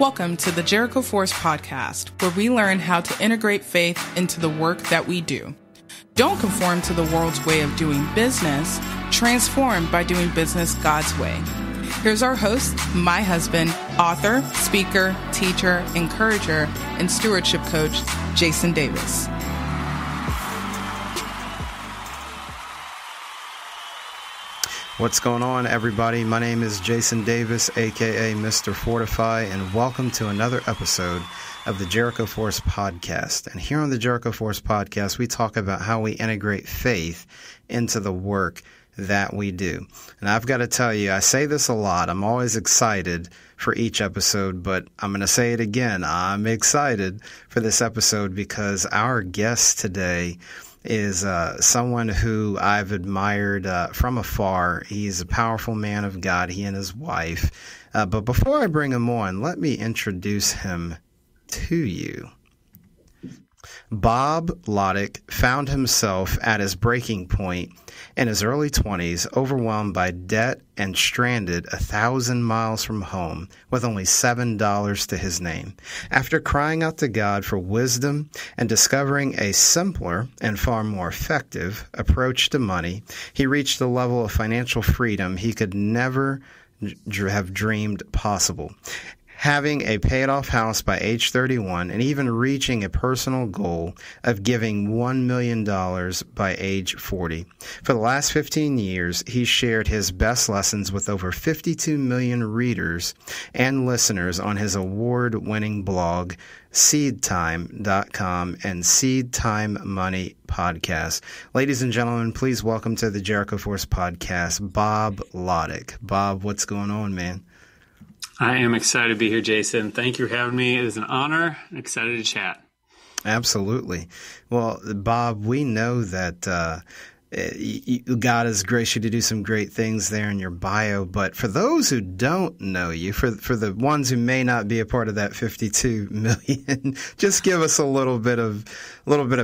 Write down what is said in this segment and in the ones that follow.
Welcome to the Jericho Force Podcast, where we learn how to integrate faith into the work that we do. Don't conform to the world's way of doing business, transform by doing business God's way. Here's our host, my husband, author, speaker, teacher, encourager, and stewardship coach, Jason Davis. What's going on, everybody? My name is Jason Davis, aka Mr. Fortify, and welcome to another episode of the Jericho Force Podcast. And here on the Jericho Force Podcast, we talk about how we integrate faith into the work that we do. And I've got to tell you, I say this a lot. I'm always excited for each episode, but I'm going to say it again. I'm excited for this episode because our guest today is someone who I've admired from afar. He's a powerful man of God, he and his wife. But before I bring him on, let me introduce him to you. Bob Lotich found himself at his breaking point in his early 20s, overwhelmed by debt and stranded 1,000 miles from home with only $7 to his name. After crying out to God for wisdom and discovering a simpler and far more effective approach to money, he reached a level of financial freedom he could never have dreamed possible. Having a paid-off house by age 31 and even reaching a personal goal of giving $1 million by age 40. For the last 15 years, he shared his best lessons with over 52 million readers and listeners on his award-winning blog, SeedTime.com and SeedTime Money Podcast. Ladies and gentlemen, please welcome to the Jericho Force Podcast, Bob Lotich. Bob, what's going on, man? I am excited to be here, Jason. Thank you for having me. It is an honor. I'm excited to chat. Absolutely. Well, Bob, we know that God has graced you to do some great things there in your bio. But for those who don't know you, for the ones who may not be a part of that 52 million, just give us a little bit of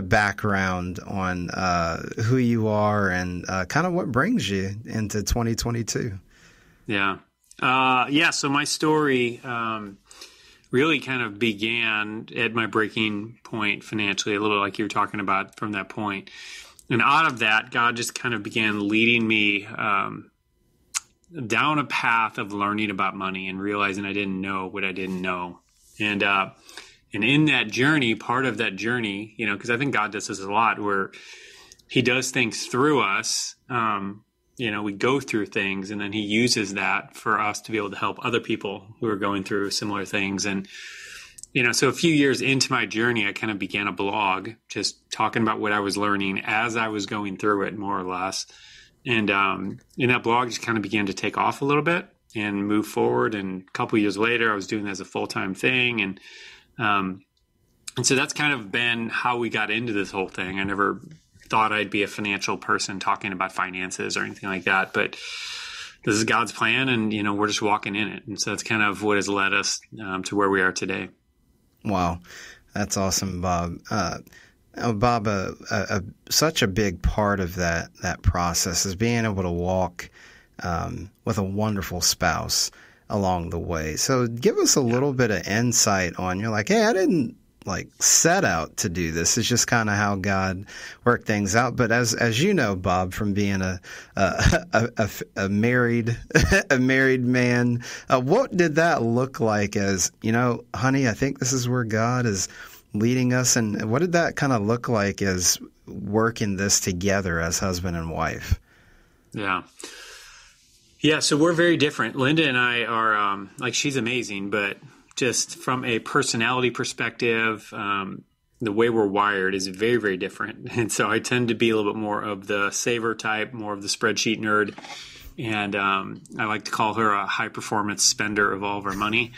background on who you are and kind of what brings you into 2022. Yeah. So my story really kind of began at my breaking point financially, a little like you were talking about from that point. And out of that, God just kind of began leading me down a path of learning about money and realizing I didn't know what I didn't know. And in that journey, part of that journey, you know, because I think God does this a lot where he does things through us. You know, we go through things and then he uses that for us to be able to help other people who are going through similar things. And, you know, so a few years into my journey, I kind of began a blog just talking about what I was learning as I was going through it, more or less. And in that blog just kind of began to take off a little bit and move forward. And a couple of years later, I was doing that as a full-time thing. And so that's kind of been how we got into this whole thing. I never thought I'd be a financial person talking about finances or anything like that, but this is God's plan and, you know, we're just walking in it. And so that's kind of what has led us to where we are today. Wow. That's awesome, Bob. Bob, such a big part of that process is being able to walk with a wonderful spouse along the way. So give us a little bit of insight on, you're like, hey, I didn't set out to do this. It's just kind of how God worked things out. But as you know, Bob, from being a married man, what did that look like? As you know, honey, I think this is where God is leading us. And what did that kind of look like as working this together as husband and wife? Yeah. Yeah. So we're very different. Linda and I are she's amazing, but just from a personality perspective, the way we're wired is very, very different. And so I tend to be a little bit more of the saver type, more of the spreadsheet nerd. And I like to call her a high-performance spender of all of our money.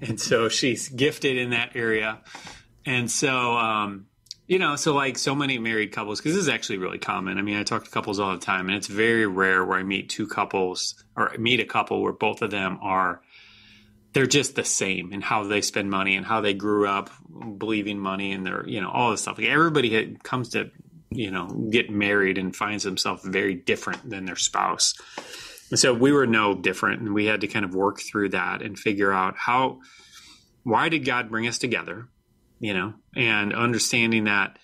And so she's gifted in that area. And so, so many married couples, because this is actually really common. I mean, I talk to couples all the time, and it's very rare where I meet a couple where both of them are they're just the same in how they spend money and how they grew up believing money and their, you know, all this stuff. Like everybody comes to, you know, get married and finds themselves very different than their spouse. And so we were no different, and we had to kind of work through that and figure out how why did God bring us together? You know, and understanding that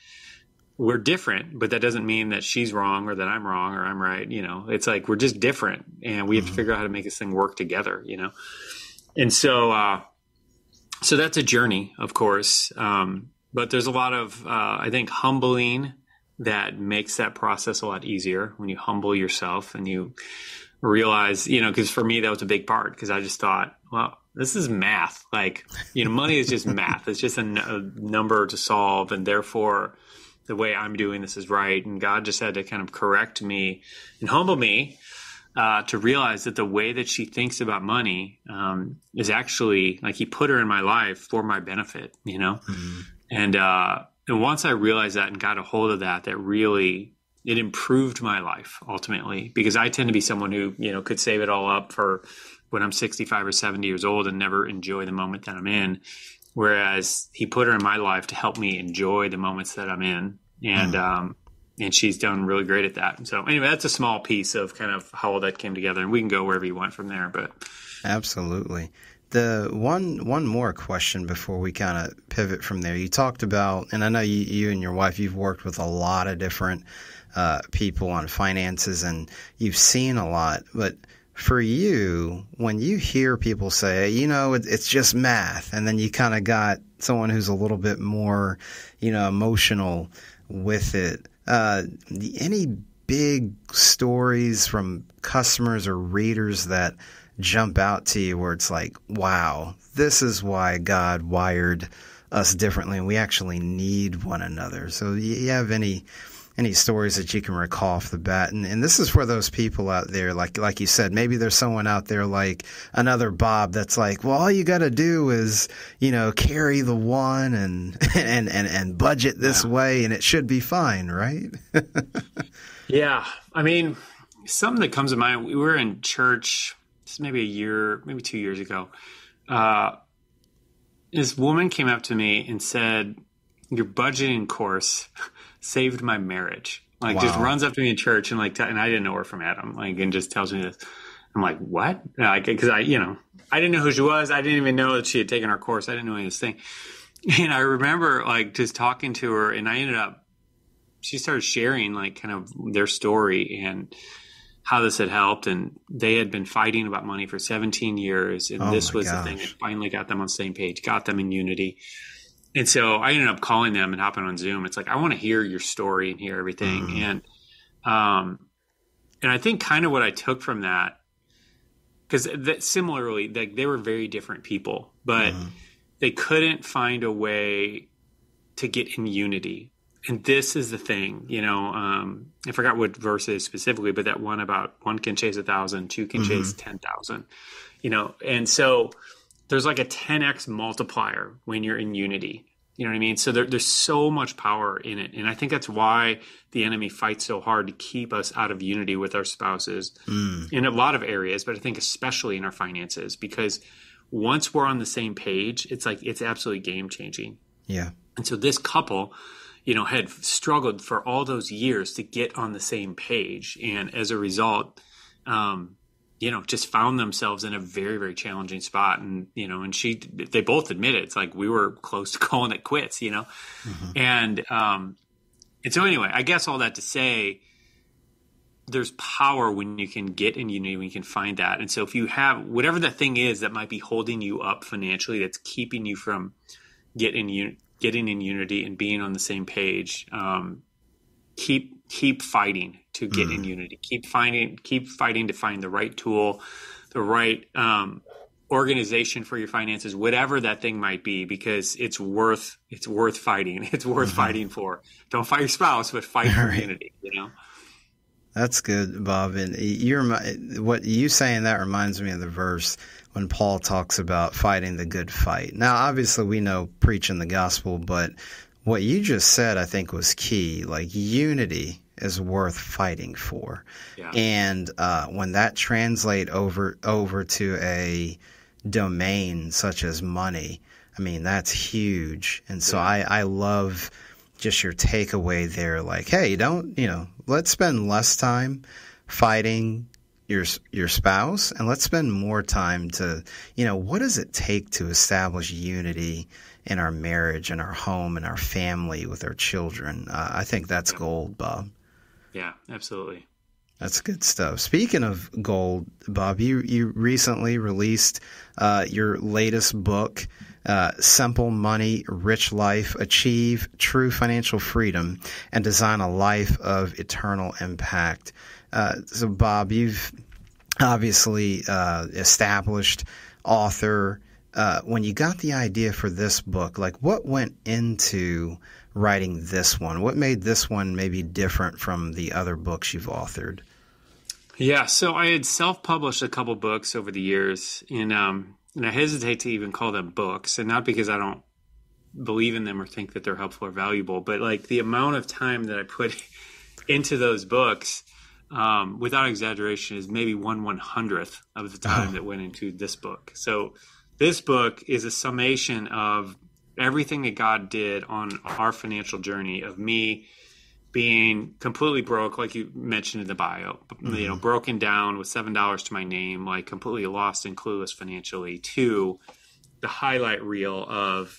we're different, but that doesn't mean that she's wrong or that I'm wrong or I'm right. You know, it's like, we're just different and we have to figure out how to make this thing work together, you know? And so, so that's a journey, of course. But there's a lot of, I think, humbling that makes that process a lot easier when you humble yourself and you realize, you know, because for me, that was a big part, because I just thought, well, this is math. Like, you know, money is just math. It's just a number to solve. And therefore, the way I'm doing this is right. And God just had to kind of correct me and humble me to realize that the way that she thinks about money is actually, like, he put her in my life for my benefit, you know? Mm-hmm. And once I realized that and got a hold of that, that really, it improved my life ultimately, because I tend to be someone who, you know, could save it all up for when I'm 65 or 70 years old and never enjoy the moment that I'm in. Whereas he put her in my life to help me enjoy the moments that I'm in. And, and she's done really great at that. So anyway, that's a small piece of kind of how all that came together, and we can go wherever you want from there, but. Absolutely. The one more question before we kind of pivot from there. You talked about, and I know you and your wife, you've worked with a lot of different people on finances, and you've seen a lot. But for you, when you hear people say, you know, it's just math, and then you kind of got someone who's a little bit more, you know, emotional with it, any big stories from customers or readers that jump out to you where it's like, wow, this is why God wired us differently and we actually need one another? So you have any stories that you can recall off the bat? And this is for those people out there, like you said, maybe there's someone out there like another Bob that's like, well, all you got to do is, you know, carry the one and budget this way and it should be fine, right? Yeah. I mean, something that comes to mind, we were in church maybe a year, maybe 2 years ago, this woman came up to me and said, your budgeting course saved my marriage. Like, wow. Just runs up to me in church and like, and I didn't know her from Adam, like, and just tells me this. I'm like, what? Like, cause I, you know, I didn't know who she was. I didn't even know that she had taken our course. I didn't know any of this thing. And I remember like just talking to her, and I ended up, she started sharing like kind of their story and how this had helped, and they had been fighting about money for 17 years. And this was the thing that finally got them on the same page, got them in unity. And so I ended up calling them and hopping on Zoom. It's like, I want to hear your story and hear everything. And I think kind of what I took from that, because that similarly, like they were very different people, but they couldn't find a way to get in unity. And this is the thing, you know, I forgot what verse it is specifically, but that one about one can chase 1,000, two can chase 10,000, you know? And so there's like a 10X multiplier when you're in unity, you know what I mean? So there's so much power in it. And I think that's why the enemy fights so hard to keep us out of unity with our spouses in a lot of areas, but I think especially in our finances, because once we're on the same page, it's like, it's absolutely game changing. Yeah. And so this couple, you know, had struggled for all those years to get on the same page. And as a result, you know, just found themselves in a very, very challenging spot. And, you know, and they both admit it. It's like, we were close to calling it quits, you know? And so anyway, I guess all that to say, there's power when you can get in unity, when you can find that. And so if you have whatever that thing is that might be holding you up financially, that's keeping you from getting in unity and being on the same page, keep fighting to get in unity, keep fighting to find the right tool, the right, organization for your finances, whatever that thing might be, because it's worth fighting. It's worth fighting for. Don't fight your spouse, but fight for unity, you know? That's good, Bob. And what you saying, that reminds me of the verse when Paul talks about fighting the good fight. Now, obviously we know preaching the gospel, but what you just said, I think, was key. Like, unity is worth fighting for. Yeah. And when that translate over to a domain such as money, I mean, that's huge. And so I love just your takeaway there. Like, hey, let's spend less time fighting your spouse, and let's spend more time to, what does it take to establish unity in our marriage, in our home, in our family, with our children? I think that's gold, Bob. Yeah, absolutely. That's good stuff. Speaking of gold, Bob, you recently released your latest book, Simple Money, Rich Life, Achieve True Financial Freedom, and Design a Life of Eternal Impact. So, Bob, you've obviously established author. When you got the idea for this book, what went into writing this one? What made this one maybe different from the other books you've authored? Yeah, so I had self-published a couple books over the years, and I hesitate to even call them books, and not because I don't believe in them or think that they're helpful or valuable, but the amount of time that I put into those books, without exaggeration, is maybe 1/100th of the time that went into this book. So this book is a summation of everything that God did on our financial journey, of me being completely broke, like you mentioned in the bio, broken down with $7 to my name, completely lost and clueless financially, to the highlight reel of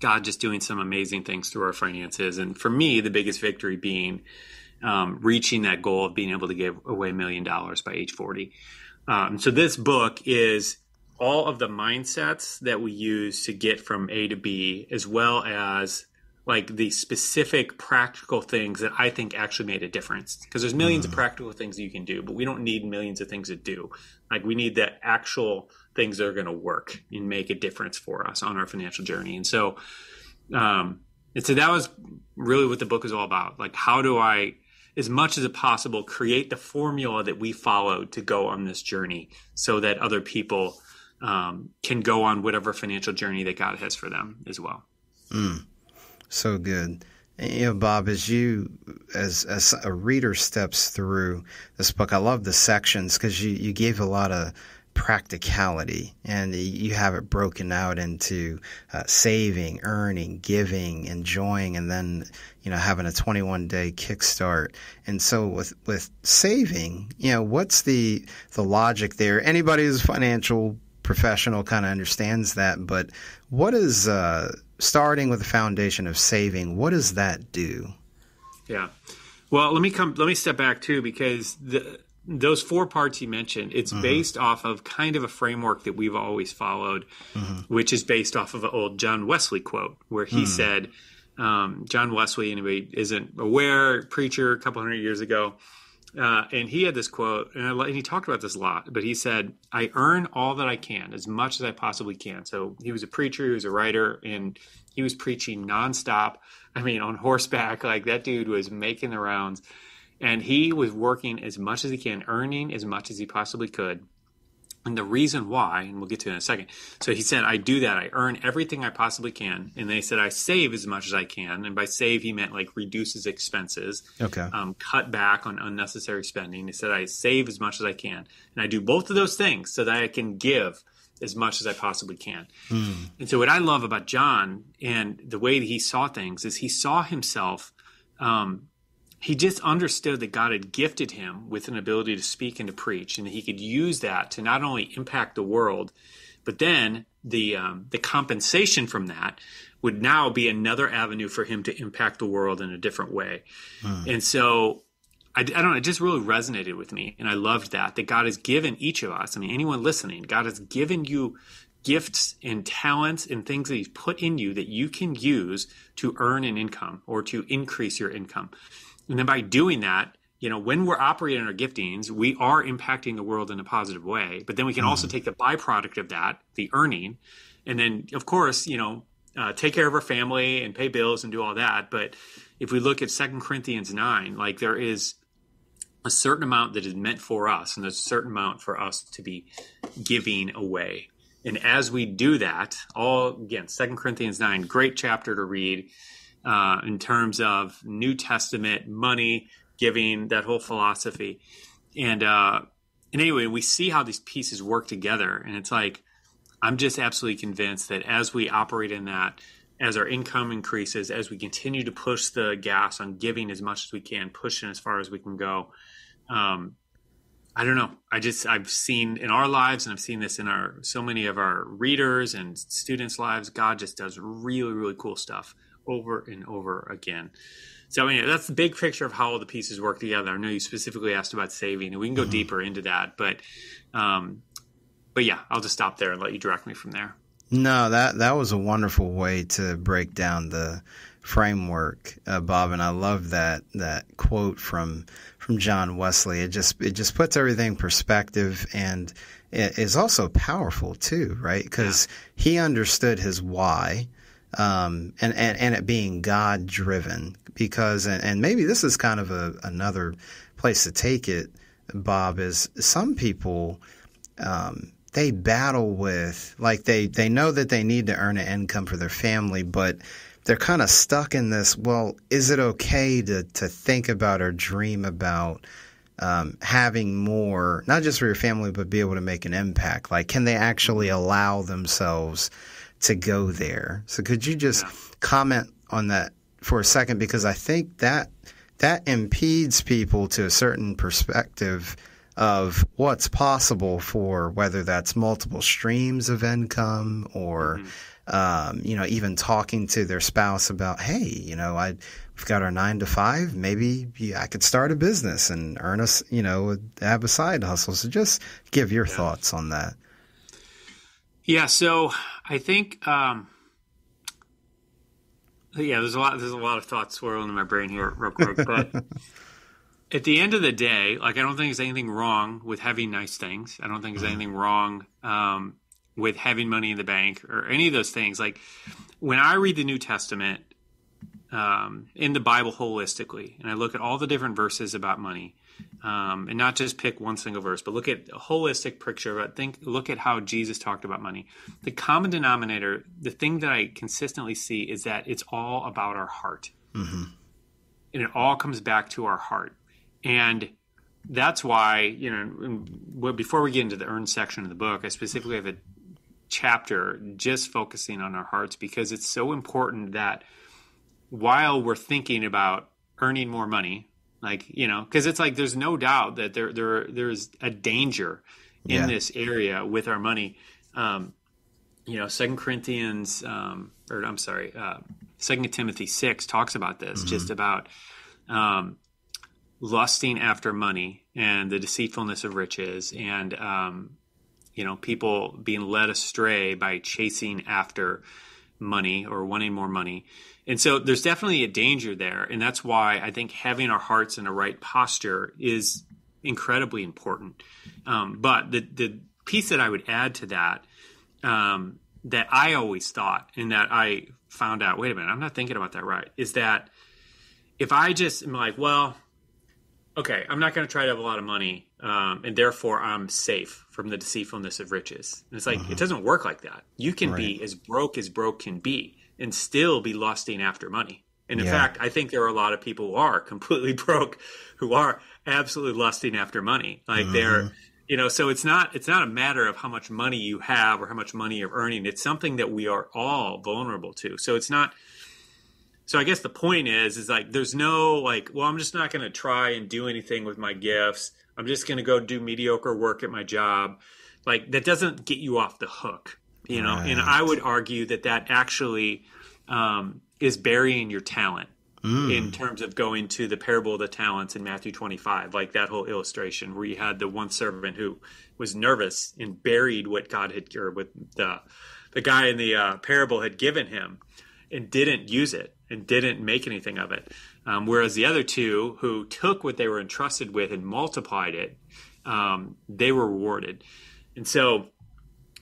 God just doing some amazing things through our finances. And for me, the biggest victory being reaching that goal of being able to give away $1 million by age 40. So this book is all of the mindsets that we use to get from A to B, as well as the specific practical things that I think actually made a difference. Because there's millions of practical things that you can do, but we don't need millions of things to do. We need the actual things that are going to work and make a difference for us on our financial journey. And so, that was really what the book is all about. How do I, as much as possible, create the formula that we followed to go on this journey, so that other people can go on whatever financial journey that God has for them as well. So good. And, Bob, as a reader steps through this book, I love the sections because you gave a lot of practicality, and you have it broken out into saving, earning, giving, enjoying, and then having a 21-day kickstart. And so with saving, what's the logic there? Anybody who's a financial professional kind of understands that, but what is starting with the foundation of saving? What does that do? Yeah, well, let me step back too, because those four parts you mentioned, it's based off of kind of a framework that we've always followed, which is based off of an old John Wesley quote where he said, John Wesley, anybody isn't aware, preacher a couple hundred years ago. And he had this quote, and he talked about this a lot, but he said, "I earn all that I can, as much as I possibly can." So he was a preacher, he was a writer, and he was preaching nonstop. I mean, on horseback, that dude was making the rounds. And he was working as much as he can, earning as much as he possibly could. And the reason why, and we'll get to it in a second. So he said, I do that. I earn everything I possibly can. And they said, I save as much as I can. And by save, he meant reduces expenses, cut back on unnecessary spending. He said, I save as much as I can. And I do both of those things so that I can give as much as I possibly can. And so what I love about John and the way that he saw things is he saw himself he just understood that God had gifted him with an ability to speak and to preach, and that he could use that to not only impact the world, but then the compensation from that would now be another avenue for him to impact the world in a different way. And so I don't know, it just really resonated with me, and I loved that God has given each of us, I mean, anyone listening, God has given you gifts and talents and things that he's put in you that you can use to earn an income or to increase your income. And then by doing that, when we're operating our giftings, we are impacting the world in a positive way. But then we can also take the byproduct of that, the earning, and then, of course, take care of our family and pay bills and do all that. But if we look at 2 Corinthians 9, there is a certain amount that is meant for us, and there's a certain amount for us to be giving away. And as we do that, 2 Corinthians 9, great chapter to read. In terms of New Testament money, giving, that whole philosophy. And anyway, we see how these pieces work together. And it's I'm just absolutely convinced that as we operate in that, as our income increases, as we continue to push the gas on giving as much as we can, pushing as far as we can go, I don't know. I've seen in our lives, and I've seen this in so many of our readers and students' lives, God just does really, really cool stuff over and over again. So anyway, that's the big picture of how all the pieces work together. I know you specifically asked about saving, and we can go deeper into that, but yeah, I'll just stop there and let you direct me from there. No, that was a wonderful way to break down the framework, Bob, and I love that quote from John Wesley. It just puts everything in perspective, and it is also powerful too, right? Because he understood his why. And it being God driven, because, and maybe this is kind of another place to take it, Bob, is some people, they battle with, like, they know that they need to earn an income for their family, but they're kind of stuck in this, well, is it okay to think about or dream about having more, not just for your family, but be able to make an impact? Like, can they actually allow themselves to go there? So could you just comment on that for a second? Because I think that impedes people to a certain perspective of what's possible for, whether that's multiple streams of income or, even talking to their spouse about, hey, we've got our 9-to-5, maybe I could start a business and earn us, have a side hustle. So just give your thoughts on that. Yeah, so I think, there's a lot of thoughts swirling in my brain here real quick. But at the end of the day, like, I don't think there's anything wrong with having nice things. I don't think there's anything wrong with having money in the bank or any of those things. Like, when I read the New Testament in the Bible holistically, and I look at all the different verses about money, and not just pick one single verse, but look at a holistic picture of it. Look at how Jesus talked about money. The common denominator, the thing that I consistently see, is that it's all about our heart. Mm-hmm. And it all comes back to our heart. And that's why, before we get into the earn section of the book, I specifically have a chapter just focusing on our hearts, because it's so important that while we're thinking about earning more money, because it's like, there's no doubt that there's a danger in this area with our money. 2 Timothy 6 talks about this, just about lusting after money and the deceitfulness of riches, and people being led astray by chasing after money or wanting more money. And so there's definitely a danger there. And that's why I think having our hearts in a right posture is incredibly important. But the piece that I would add to that, that I always thought, and that I found out, wait a minute, I'm not thinking about that right, is that if I just am like, well, okay, I'm not going to try to have a lot of money, and therefore I'm safe from the deceitfulness of riches. And it's like, it doesn't work like that. You can be as broke can be, and still be lusting after money. And in fact, I think there are a lot of people who are completely broke, who are absolutely lusting after money. Like, they're, so it's not a matter of how much money you have or how much money you're earning. It's something that we are all vulnerable to. So it's not, so I guess the point is like, there's no like, well, I'm just not going to try and do anything with my gifts. I'm just going to go do mediocre work at my job. Like, that doesn't get you off the hook. And I would argue that actually is burying your talent in terms of going to the parable of the talents in Matthew 25, like that whole illustration where you had the one servant who was nervous and buried what God had, or what the guy in the parable had given him, and didn't use it and didn't make anything of it. Whereas the other two, who took what they were entrusted with and multiplied it, they were rewarded. And so,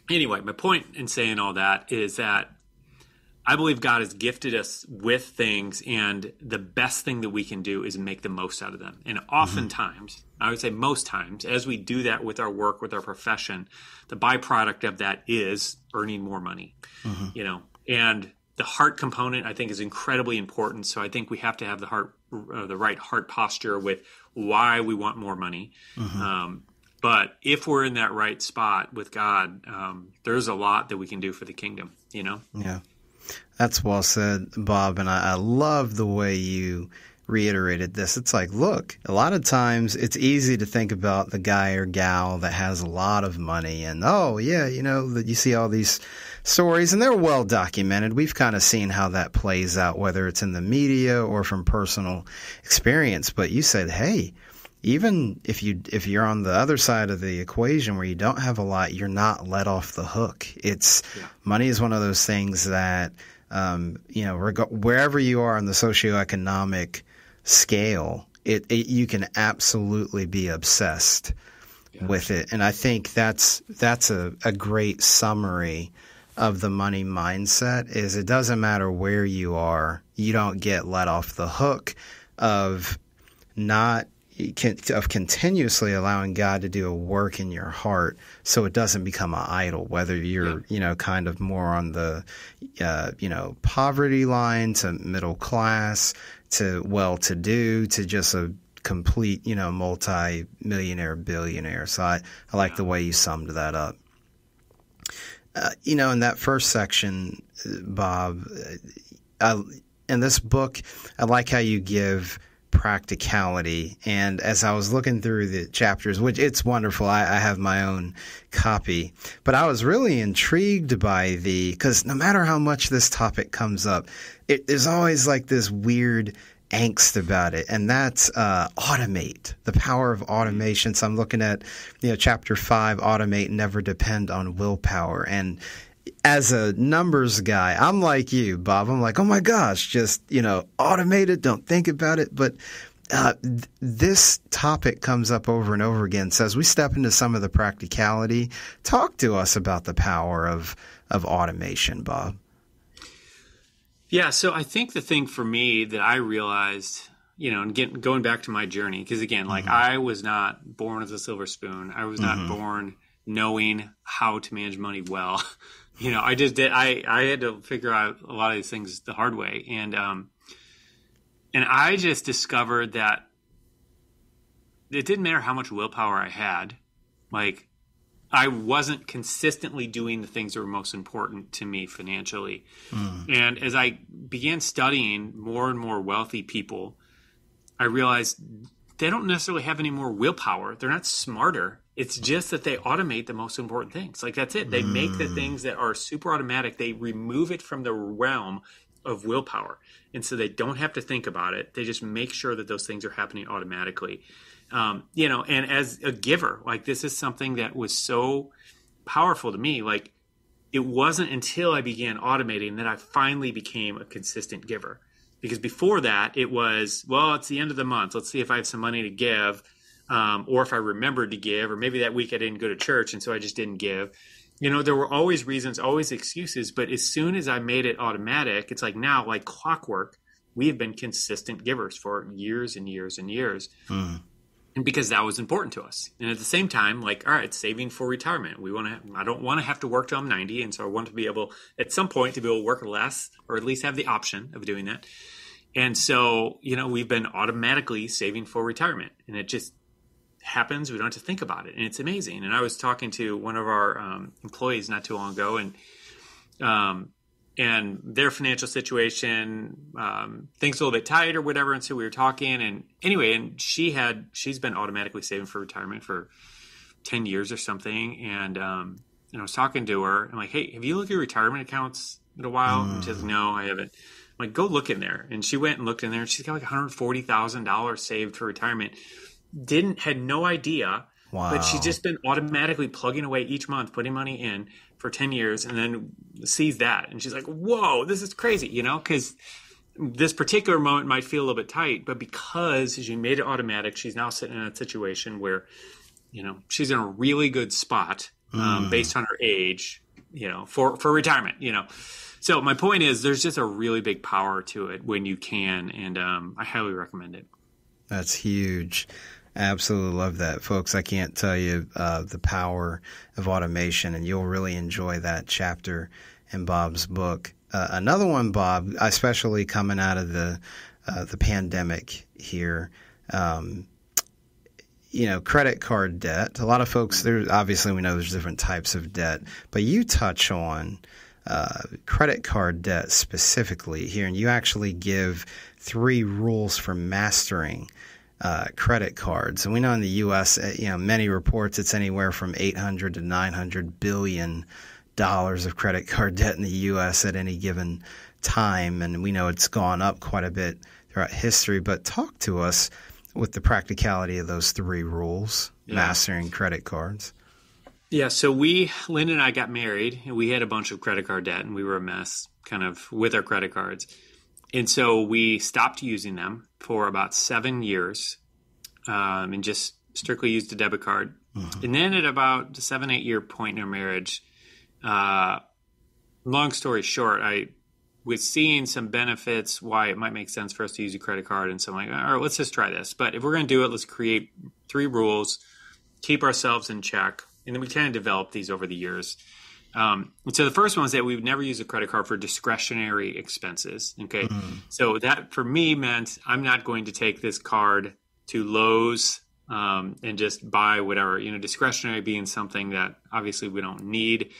anyway, my point in saying all that is that I believe God has gifted us with things, and the best thing that we can do is make the most out of them. And oftentimes, I would say most times, as we do that with our work, with our profession, the byproduct of that is earning more money, and the heart component, I think, is incredibly important. So I think we have to have the right heart posture with why we want more money. But if we're in that right spot with God, there's a lot that we can do for the kingdom, Yeah. That's well said, Bob. And I love the way you reiterated this. It's like, look, a lot of times it's easy to think about the guy or gal that has a lot of money and, oh, yeah, you know, that you see all these stories and they're well documented. We've kind of seen how that plays out, whether it's in the media or from personal experience. But you said, hey, even if you're on the other side of the equation where you don't have a lot, you're not let off the hook. It's money is one of those things that, wherever you are on the socioeconomic scale, you can absolutely be obsessed with it. And I think that's a great summary of the money mindset is it doesn't matter where you are, you don't get let off the hook of continuously allowing God to do a work in your heart so it doesn't become an idol, whether you're, kind of more on the, poverty line to middle class to well-to-do to just a complete, multi-millionaire, billionaire. So I like the way you summed that up. In that first section, Bob, in this book, I like how you give practicality. And as I was looking through the chapters, which it's wonderful, I have my own copy, but I was really intrigued by because no matter how much this topic comes up, there's always like this weird angst about it. And that's automate, the power of automation. So I'm looking at, chapter 5, automate, never depend on willpower. And as a numbers guy, I'm like you, Bob. I'm like, oh my gosh, just, automate it, don't think about it. But this topic comes up over and over again. So as we step into some of the practicality, talk to us about the power of automation, Bob. Yeah, so I think the thing for me that I realized, and going back to my journey, because again, like I was not born with a silver spoon. I was not born knowing how to manage money well. I just did. I had to figure out a lot of these things the hard way, and I just discovered that it didn't matter how much willpower I had, like I wasn't consistently doing the things that were most important to me financially. And as I began studying more and more wealthy people, I realized they don't necessarily have any more willpower. They're not smarter. It's just that they automate the most important things. Like that's it. They make the things that are super automatic. They remove it from the realm of willpower. And so they don't have to think about it. They just make sure that those things are happening automatically. And as a giver, like this is something that was so powerful to me. Like it wasn't until I began automating that I finally became a consistent giver. Because before that it was, well, it's the end of the month. Let's see if I have some money to give. Or if I remembered to give, or maybe that week I didn't go to church and so I just didn't give. There were always reasons, always excuses. But as soon as I made it automatic, it's like now, like clockwork, we have been consistent givers for years and years and years. And because that was important to us. And at the same time, like, all right, saving for retirement. I don't want to have to work till I'm 90. And so I want to be able at some point to be able to work less or at least have the option of doing that. And so, we've been automatically saving for retirement, and it just happens. We don't have to think about it. And it's amazing. And I was talking to one of our employees not too long ago, and their financial situation, things a little bit tight or whatever. And so we were talking, and anyway, and she's been automatically saving for retirement for 10 years or something. And I was talking to her, I'm like, hey, have you looked at your retirement accounts in a while? And she's like, no, I haven't. I'm like, go look in there. And she went and looked in there, and she's got like $140,000 saved for retirement. Had no idea, but she's just been automatically plugging away each month, putting money in for 10 years, and then sees that. And she's like, whoa, this is crazy, because this particular moment might feel a little bit tight, but because she made it automatic, she's now sitting in a situation where, she's in a really good spot based on her age, for retirement, So my point is there's just a really big power to it when you can, and I highly recommend it. That's huge. Absolutely love that, folks. I can't tell you the power of automation, and you'll really enjoy that chapter in Bob's book. Another one, Bob, especially coming out of the pandemic here, credit card debt. A lot of folks, obviously we know there's different types of debt, but you touch on credit card debt specifically here, and you actually give 3 rules for mastering credit cards. And we know in the U.S., many reports it's anywhere from $800 to $900 billion of credit card debt in the U.S. at any given time. And we know it's gone up quite a bit throughout history. But talk to us with the practicality of those 3 rules, mastering credit cards. Yeah, so Linda and I got married, and we had a bunch of credit card debt, and we were a mess kind of with our credit cards. And so we stopped using them for about 7 years and just strictly used a debit card. Uh-huh. And then at about the 7-8 year point in our marriage, long story short, I was seeing some benefits why it might make sense for us to use a credit card. And so I'm like, all right, let's just try this. But if we're going to do it, let's create 3 rules, keep ourselves in check. And then we kind of developed these over the years. And so the first one was that we would never use a credit card for discretionary expenses. Okay. Mm-hmm. So that for me meant I'm not going to take this card to Lowe's and just buy whatever, discretionary being something that obviously we don't need.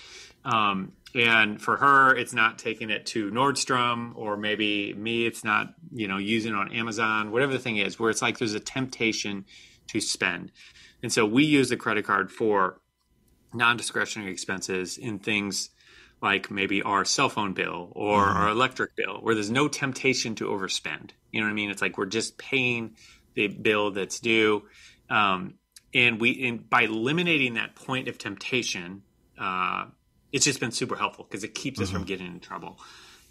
And for her, it's not taking it to Nordstrom, or maybe me, it's not, using it on Amazon, whatever the thing is, where it's like there's a temptation to spend. And so we use the credit card for non-discretionary expenses in things like maybe our cell phone bill or our electric bill, where there's no temptation to overspend. You know what I mean? It's like we're just paying the bill that's due. And by eliminating that point of temptation, it's just been super helpful because it keeps us from getting in trouble.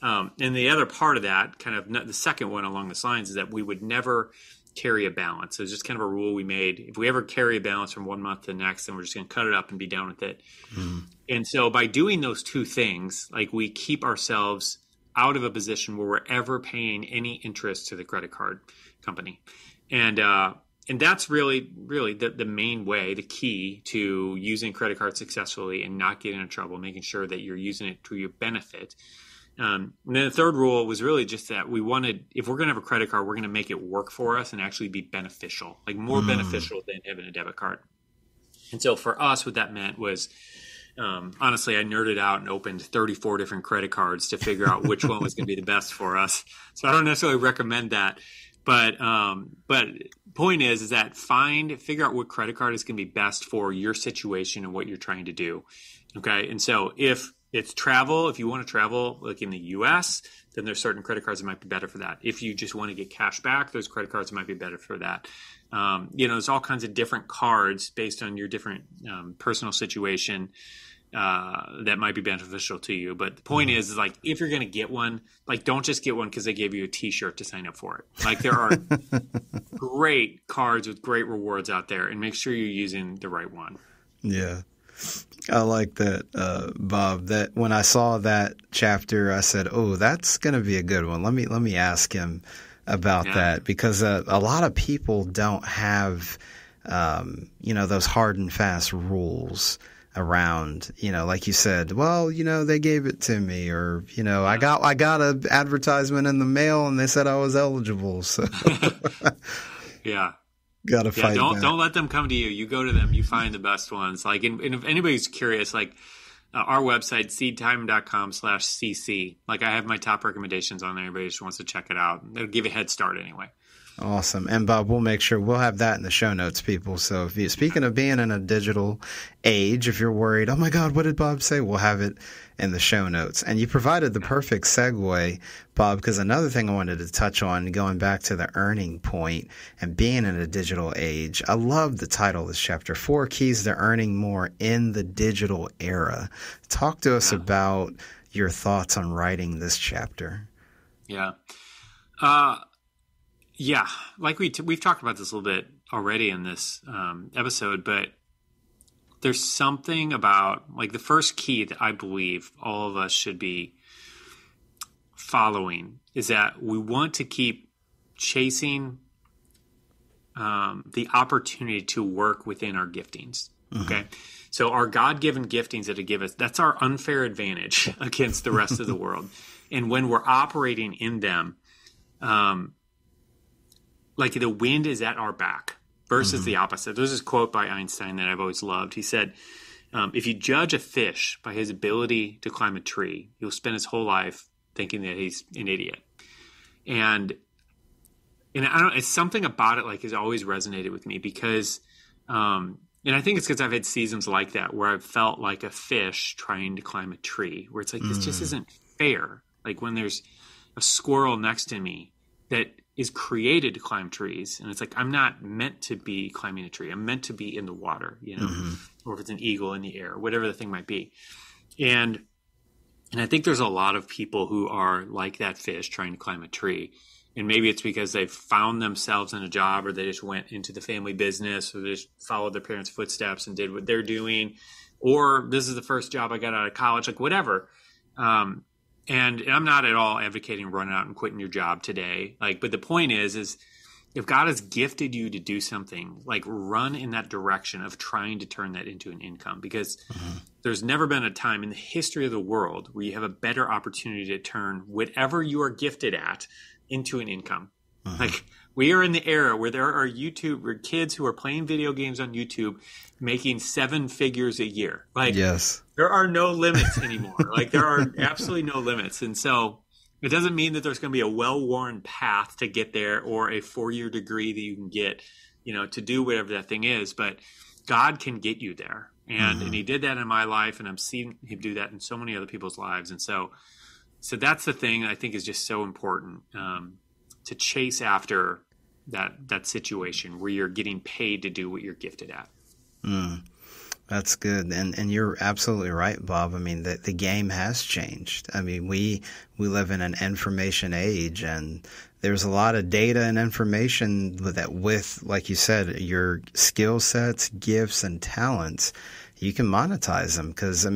And the other part of that, kind of the second one along these lines, is that we would never carry a balance. So it's just kind of a rule we made. If we ever carry a balance from one month to the next, then we're just going to cut it up and be down with it. Mm-hmm. And so by doing those 2 things, like we keep ourselves out of a position where we're ever paying any interest to the credit card company. And that's really the main way, the key to using credit cards successfully and not getting in trouble, making sure that you're using it to your benefit. And then the third rule was really just that we wanted, if we're going to have a credit card, we're going to make it work for us and actually be beneficial, like more beneficial than having a debit card. And so for us, what that meant was, honestly, I nerded out and opened 34 different credit cards to figure out which one was going to be the best for us. So I don't necessarily recommend that. But point is that figure out what credit card is going to be best for your situation and what you're trying to do. Okay. And so if it's travel, if you want to travel like in the US, then there's certain credit cards that might be better for that. If you just want to get cash back, those credit cards might be better for that. There's all kinds of different cards based on your different personal situation that might be beneficial to you. But the point is like, if you're going to get one, like don't just get one because they gave you a t-shirt to sign up for it. Like there are great cards with great rewards out there, and make sure you're using the right one. Yeah. I like that, Bob. That when I saw that chapter, I said, "Oh, that's going to be a good one. Let me ask him about that," because a lot of people don't have, those hard and fast rules around. Like you said, well, they gave it to me, or I got an advertisement in the mail and they said I was eligible. So Gotta fight. Don't let them come to you. You go to them. You find the best ones. Like, and if anybody's curious, like our website, SeedTime.com/cc. Like I have my top recommendations on there. Everybody just wants to check it out. It'll give you a head start anyway. Awesome. And Bob, we'll make sure we'll have that in the show notes, people. So if you, speaking of being in a digital age, if you're worried, oh my God, what did Bob say? We'll have it in the show notes. And you provided the perfect segue, Bob, because another thing I wanted to touch on, going back to the earning point and being in a digital age. I love the title of this chapter, 4 Keys to Earning More in the Digital Era. Talk to us about your thoughts on writing this chapter. Yeah, like we've talked about this a little bit already in this episode, but there's something about like the first key that I believe all of us should be following is that we want to keep chasing the opportunity to work within our giftings. Okay. So our God-given giftings that are given us, that's our unfair advantage against the rest of the world. And when we're operating in them, like the wind is at our back versus the opposite. There's this quote by Einstein that I've always loved. He said, If you judge a fish by his ability to climb a tree, he'll spend his whole life thinking that he's an idiot. And I don't, it's something about it like has always resonated with me because, and I think it's because I've had seasons like that where I've felt like a fish trying to climb a tree, where it's like, this just isn't fair. Like when there's a squirrel next to me that is created to climb trees. And it's like, I'm not meant to be climbing a tree. I'm meant to be in the water, you know, or if it's an eagle in the air, whatever the thing might be. And I think there's a lot of people who are like that fish trying to climb a tree. And maybe it's because they've found themselves in a job, or they just went into the family business, or they just followed their parents' footsteps and did what they're doing. Or this is the first job I got out of college, like whatever. And I'm not at all advocating running out and quitting your job today. Like, but the point is if God has gifted you to do something, like run in that direction of trying to turn that into an income, because there's never been a time in the history of the world where you have a better opportunity to turn whatever you are gifted at into an income. Like we are in the era where there are kids who are playing video games on YouTube making seven figures a year. Like yes. There are no limits anymore. Like there are absolutely no limits. And so it doesn't mean that there's going to be a well-worn path to get there or a four-year degree that you can get, you know, to do whatever that thing is, but God can get you there. And he did that in my life, and I'm seeing him do that in so many other people's lives. And so that's the thing I think is just so important, to chase after that situation where you're getting paid to do what you're gifted at. That's good. And you're absolutely right, Bob. I mean, the game has changed. I mean, we live in an information age, and there's a lot of data and information with, like you said, your skill sets, gifts, and talents. You can monetize them because,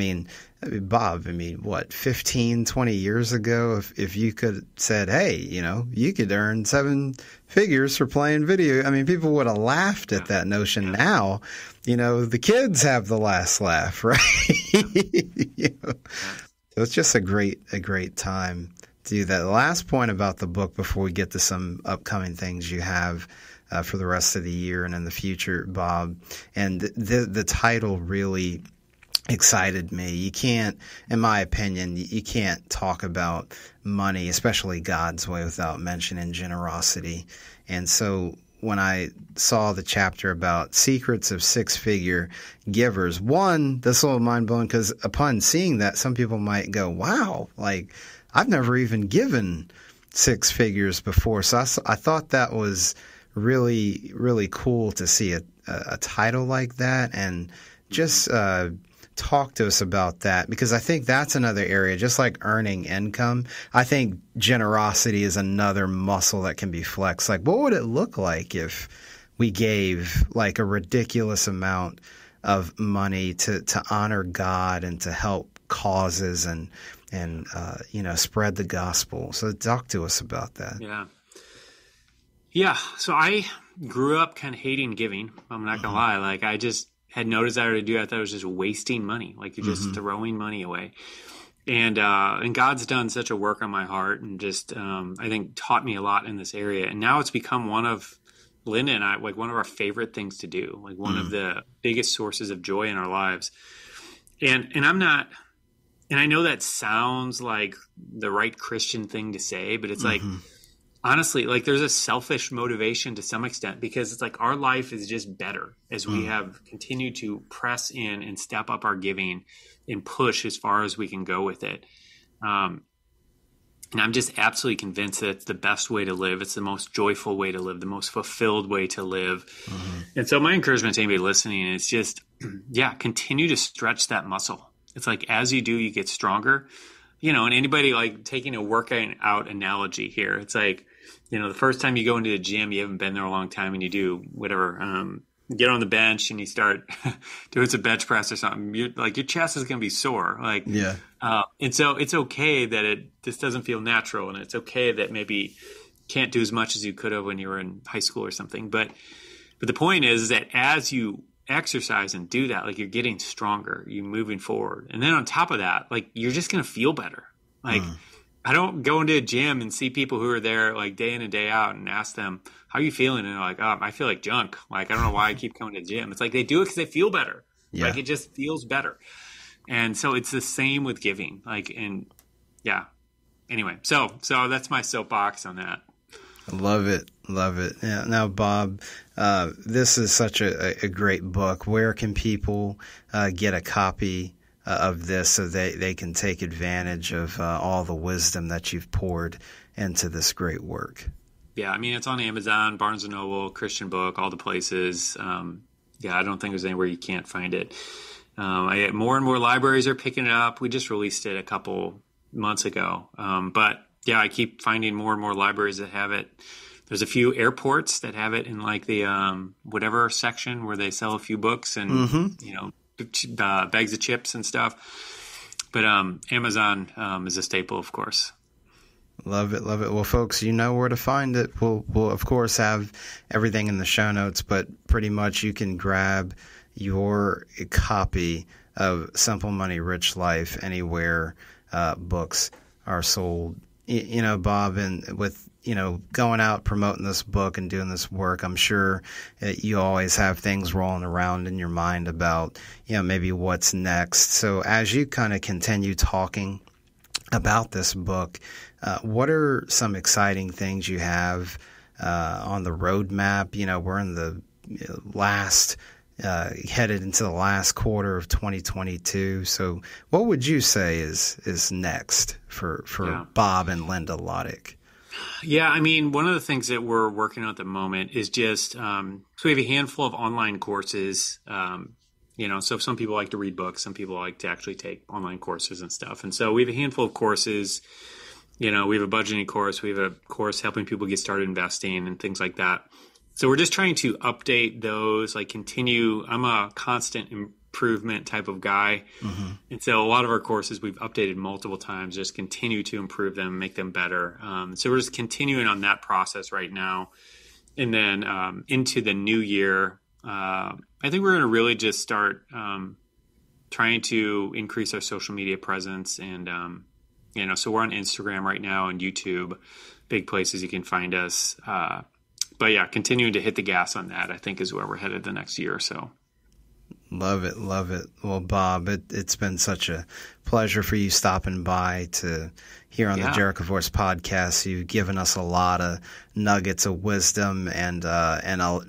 Bob, what, 15, 20 years ago, if you could have said, hey, you know, you could earn seven figures for playing video. People would have laughed at that notion. Now, you know, the kids have the last laugh, right? So it's just a great time to do that. The last point about the book before we get to some upcoming things you have for the rest of the year and in the future, Bob. And the title really excited me. You can't, in my opinion, you can't talk about money, especially God's way, without mentioning generosity. And so when I saw the chapter about secrets of six-figure givers, one, that's a little mind-blowing because upon seeing that, some people might go, wow, like I've never even given six figures before. So I thought that was really, really cool to see a title like that, and just talk to us about that, because I think that's another area, just like earning income. I think generosity is another muscle that can be flexed. Like, what would it look like if we gave like a ridiculous amount of money to honor God and to help causes and you know, spread the gospel? So talk to us about that. Yeah. So I grew up kind of hating giving. I'm not going to lie. Like I just had no desire to do it. I thought it was just wasting money. Like you're just throwing money away. And God's done such a work on my heart, and just, I think taught me a lot in this area. And now it's become one of Linda and I, like one of our favorite things to do, like one of the biggest sources of joy in our lives. And I'm not, and I know that sounds like the right Christian thing to say, but it's like, honestly, like there's a selfish motivation to some extent, because it's like our life is just better as we have continued to press in and step up our giving and push as far as we can go with it. And I'm just absolutely convinced that it's the best way to live. It's the most joyful way to live, the most fulfilled way to live. And so my encouragement to anybody listening is just, continue to stretch that muscle. It's like, as you do, you get stronger. You know, and anybody, like taking a workout analogy here, it's like, you know, the first time you go into the gym, you haven't been there a long time, and you do whatever, get on the bench and you start doing some bench press or something. You're like, your chest is going to be sore. Like, and so it's okay that this doesn't feel natural, and it's okay that maybe can't do as much as you could have when you were in high school or something. But the point is that as you exercise and do that, like you're getting stronger, you're moving forward. And then on top of that, like you're just going to feel better. Like I don't go into a gym and see people who are there like day in and day out and ask them, how are you feeling? And they're like, oh, I feel like junk. Like, I don't know why I keep coming to the gym. It's like, they do it because they feel better. Yeah. Like it just feels better. And so it's the same with giving. Like, and yeah. Anyway, so that's my soapbox on that. Love it. Love it. Now, Bob, this is such a great book. Where can people get a copy of this so they can take advantage of all the wisdom that you've poured into this great work? Yeah, I mean, it's on Amazon, Barnes & Noble, Christian Book, all the places. Yeah, I don't think there's anywhere you can't find it. More and more libraries are picking it up. We just released it a couple months ago. But, yeah, I keep finding more and more libraries that have it. There's a few airports that have it in like the whatever section where they sell a few books and, you know, bags of chips and stuff. But Amazon is a staple, of course. Love it. Love it. Well, folks, you know where to find it. We'll of course, have everything in the show notes, but pretty much you can grab your copy of Simple Money, Rich Life anywhere books are sold. You know, Bob, and with, you know, going out, promoting this book and doing this work, I'm sure you always have things rolling around in your mind about, you know, maybe what's next. So as you kind of continue talking about this book, what are some exciting things you have on the roadmap? You know, we're in the last headed into the last quarter of 2022. So what would you say is next for Bob and Linda Lotich? Yeah, I mean, one of the things that we're working on at the moment is just, so we have a handful of online courses, you know, so some people like to read books, some people like to actually take online courses and stuff. And so we have a handful of courses, you know, we have a budgeting course, we have a course helping people get started investing and things like that. So we're just trying to update those, like continue. I'm a constant improvement type of guy. And so a lot of our courses we've updated multiple times, just continue to improve them, make them better. So we're just continuing on that process right now. And then into the new year, I think we're going to really just start trying to increase our social media presence. And, you know, so we're on Instagram right now and YouTube, big places you can find us. But yeah, continuing to hit the gas on that, I think, is where we're headed the next year or so. Love it. Love it. Well, Bob, it's been such a pleasure for you stopping by to here on the Jericho Force podcast. You've given us a lot of nuggets of wisdom and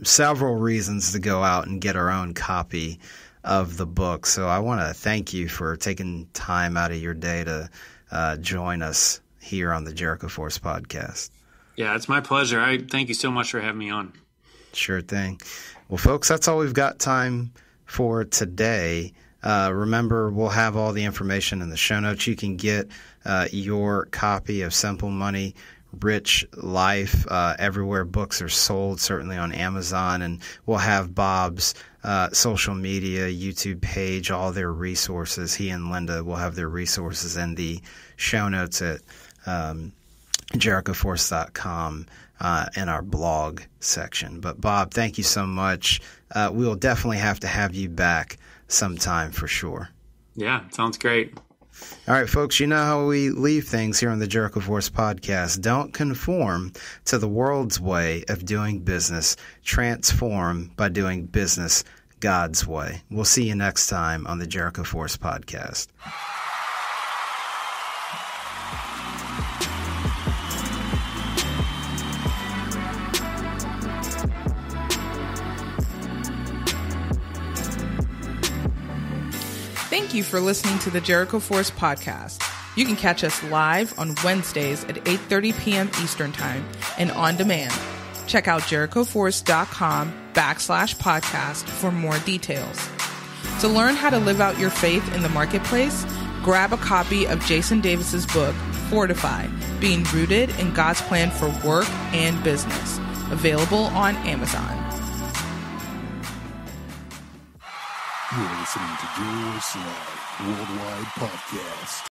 several reasons to go out and get our own copy of the book. So I want to thank you for taking time out of your day to join us here on the Jericho Force podcast. Yeah, it's my pleasure. I thank you so much for having me on. Sure thing. Well, folks, that's all we've got time for today. Remember, we'll have all the information in the show notes. You can get your copy of Simple Money, Rich Life everywhere books are sold, certainly on Amazon. And we'll have Bob's social media, YouTube page, all their resources. He and Linda will have their resources in the show notes at JerichoForce.com in our blog section. But Bob, thank you so much. We'll definitely have to have you back sometime for sure. Yeah, sounds great. All right, folks, you know how we leave things here on the Jericho Force podcast. Don't conform to the world's way of doing business. Transform by doing business God's way. We'll see you next time on the Jericho Force podcast. Thank you for listening to the Jericho Force podcast. You can catch us live on Wednesdays at 8:30 p.m. Eastern Time and on demand. Check out JerichoForce.com/podcast for more details. To learn how to live out your faith in the marketplace, grab a copy of Jason Davis's book, Fortify, Being Rooted in God's Plan for Work and Business, available on Amazon. You're listening to Jericho's Live Worldwide Podcast.